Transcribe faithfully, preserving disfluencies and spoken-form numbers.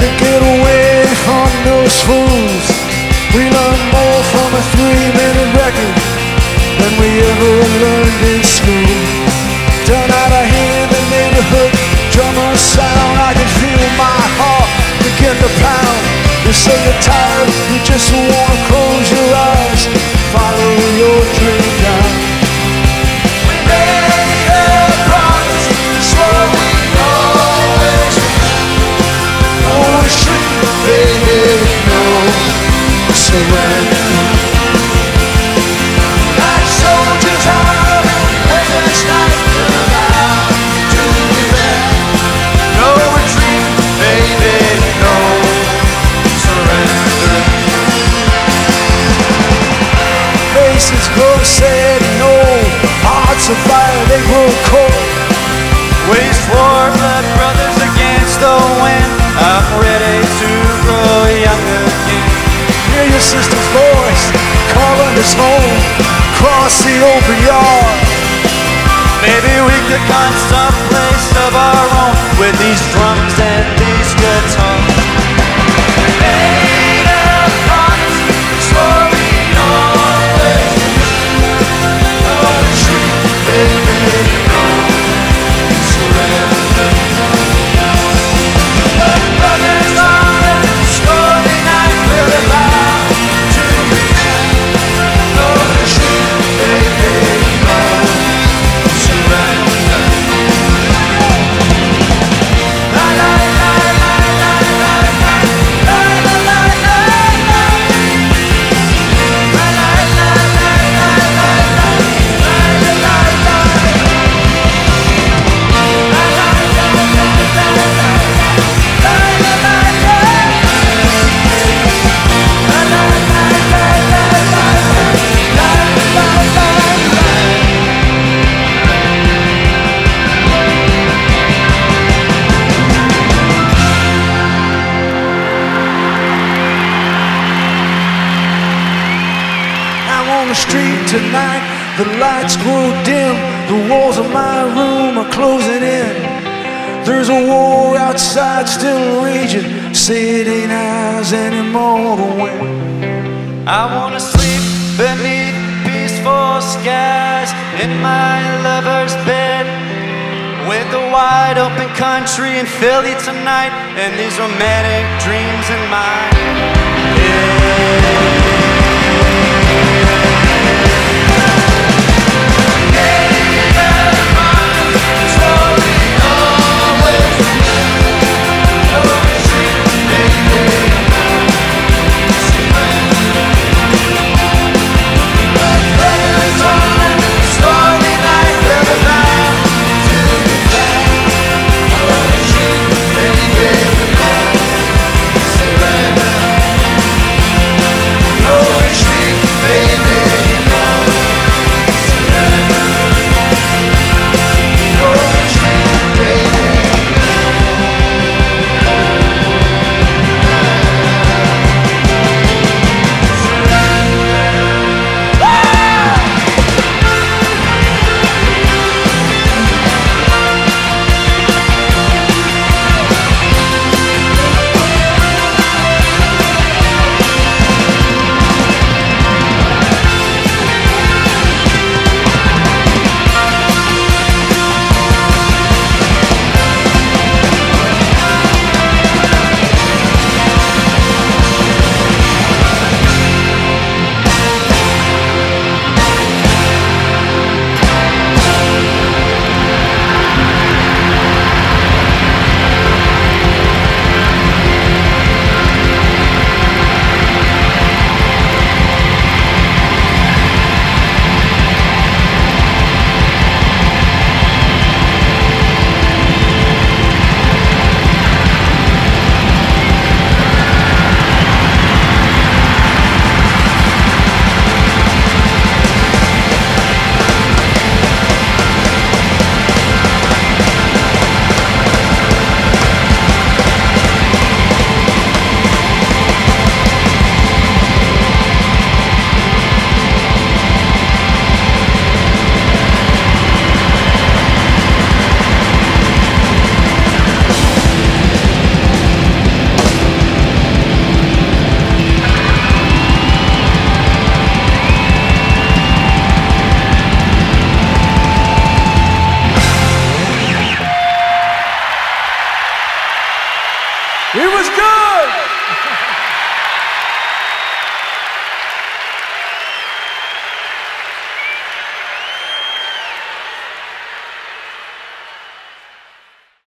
the getaway on those fools. We learn more from a three-minute record than we ever learned in school. Down out of here, the neighborhood drummer sound. I can feel my heart begin to pound. You say you're tired, you just wanna close your eyes, follow your dream down. We made a promise, swore we'd always on the street, baby, we know we surrender. Like soldiers hard and the sniper out to the end. No retreat, baby, no surrender. Faces grow sad and old, hearts of fire, they grow cold. Waged war, blood brothers against the wind. I'm ready to grow young again. Hear your sister's voice calling us home, cross the open yard. Maybe we could find some place of our own with these drums and these guitars. We made a promise, we swore we'd always on the street, baby, no surrender. But brothers on a stormy night will allow to be on the street, baby, no surrender. La la la la la la la la la la la la. La la la la la la la la la la la. I'm on the street tonight, the lights grow dim, the walls of my room are closing in. There's a war outside still raging, say it ain't ours anymore to win. I wanna sleep beneath peaceful skies in my lover's bed, with the wide open country in Philly tonight, and these romantic dreams in mind. Surrender. It was good.